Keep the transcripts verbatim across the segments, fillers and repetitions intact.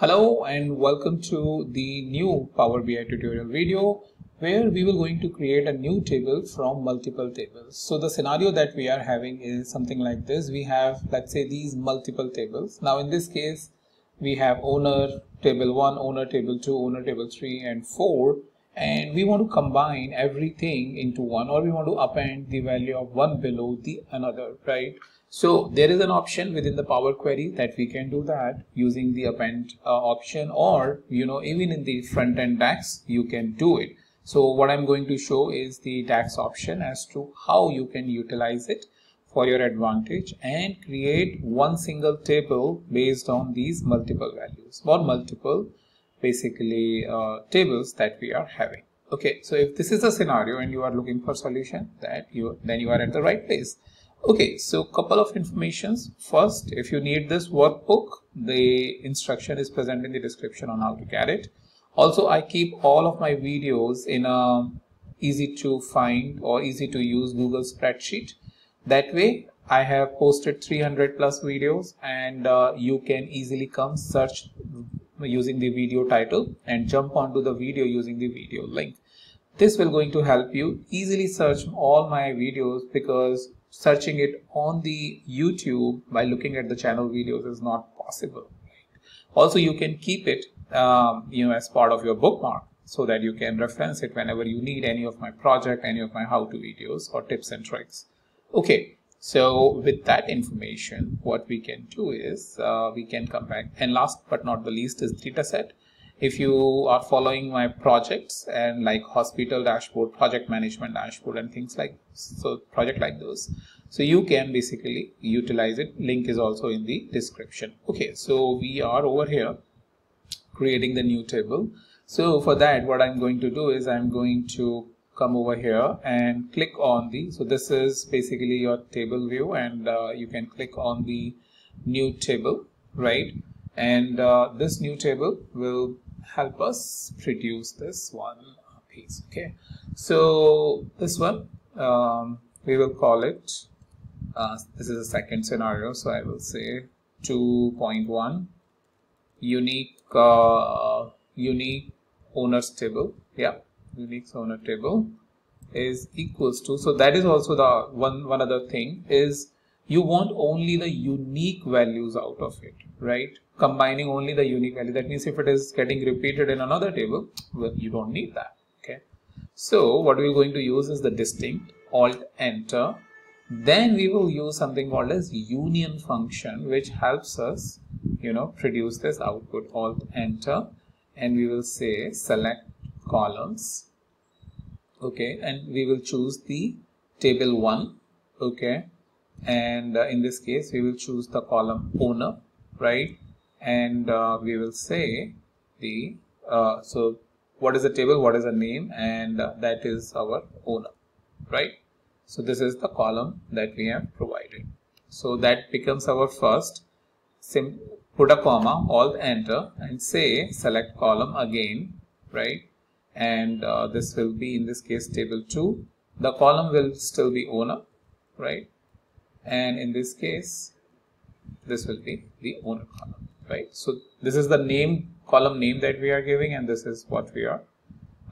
Hello and welcome to the new Power B I tutorial video where we will going to create a new table from multiple tables. So the scenario that we are having is something like this. We have, let's say, these multiple tables. Now in this case we have owner table one, owner table two, owner table three and four, and we want to combine everything into one, or we want to append the value of one below the another, right? So there is an option within the Power Query that we can do that using the append uh, option, or you know, even in the front end DAX you can do it. So what I'm going to show is the DAX option as to how you can utilize it for your advantage and create one single table based on these multiple values or multiple basically uh, tables that we are having. Okay, so if this is the scenario and you are looking for solution, that you then you are at the right place. Okay, so couple of informations. First, if you need this workbook, the instruction is present in the description on how to get it. Also, I keep all of my videos in a easy to find or easy to use Google spreadsheet. That way I have posted three hundred plus videos, and uh, you can easily come search using the video title and jump onto the video using the video link. This will going to help you easily search all my videos, because searching it on the YouTube by looking at the channel videos is not possible. Also, you can keep it um, you know, as part of your bookmark, so that you can reference it whenever you need any of my project, any of my how-to videos or tips and tricks. Okay, so with that information, what we can do is uh, we can come back, and last but not the least is data set. If you are following my projects and like hospital dashboard, project management dashboard and things like, so project like those, so you can basically utilize it. Link is also in the description. Okay, so we are over here creating the new table. So for that, what I'm going to do is I'm going to come over here and click on the, so this is basically your table view, and uh, you can click on the new table, right? And uh, this new table will help us produce this one piece. Okay, so this one um, we will call it uh, this is the second scenario, so I will say two point one unique uh, unique owners table. Yeah, unique owner table is equals to, so that is also the one one other thing is you want only the unique values out of it, right? Combining only the unique value. That means if it is getting repeated in another table, well, you don't need that. Okay, so what we're going to use is the distinct, alt enter, then we will use something called as union function, which helps us, you know, produce this output. Alt enter, and we will say select columns. Okay, and we will choose the table one. Okay, and uh, in this case we will choose the column owner, right? And uh, we will say the uh, so what is the table, what is the name, and uh, that is our owner, right? So this is the column that we have provided, so that becomes our first. Sim put a comma, alt enter, and say select column again, right? And uh, this will be in this case table two. The column will still be owner, right? And in this case this will be the owner column, right? So this is the name, column name that we are giving, and this is what we are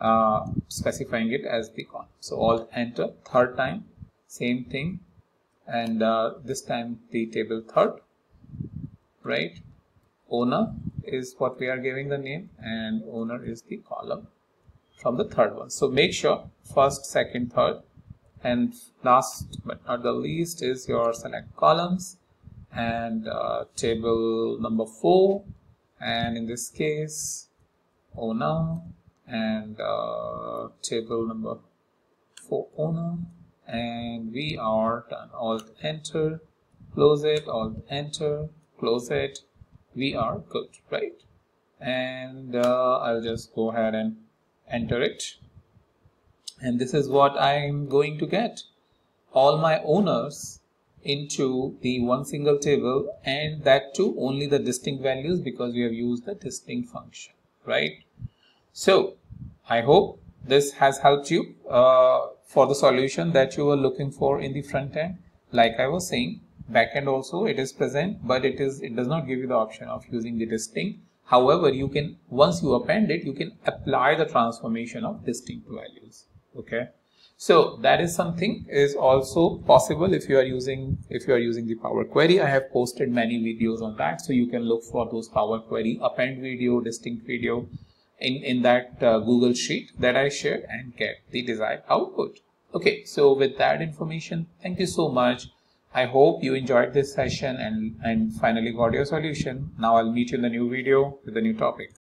uh, specifying it as the column. So alt enter, third time same thing, and uh, this time the table third, right? Owner is what we are giving the name, and owner is the column from the third one. So make sure first, second, third, and last but not the least is your select columns, and uh, table number four, and in this case owner, and uh, table number four owner, and we are done. Alt enter, close it, alt enter, close it. We are good, right? And uh, I'll just go ahead and enter it, and this is what I'm going to get, all my owners into the one single table, and that too only the distinct values, because we have used the distinct function, right? So I hope this has helped you uh, for the solution that you were looking for in the front end. Like I was saying, back end also it is present, but it is it does not give you the option of using the distinct. However, you can, once you append it, you can apply the transformation of distinct values. Okay. So that is something is also possible if you are using, if you are using the Power Query. I have posted many videos on that. So you can look for those Power Query append video, distinct video in, in that uh, Google sheet that I shared and get the desired output. Okay. So with that information, thank you so much. I hope you enjoyed this session and, and finally got your solution. Now I'll meet you in the new video with a new topic.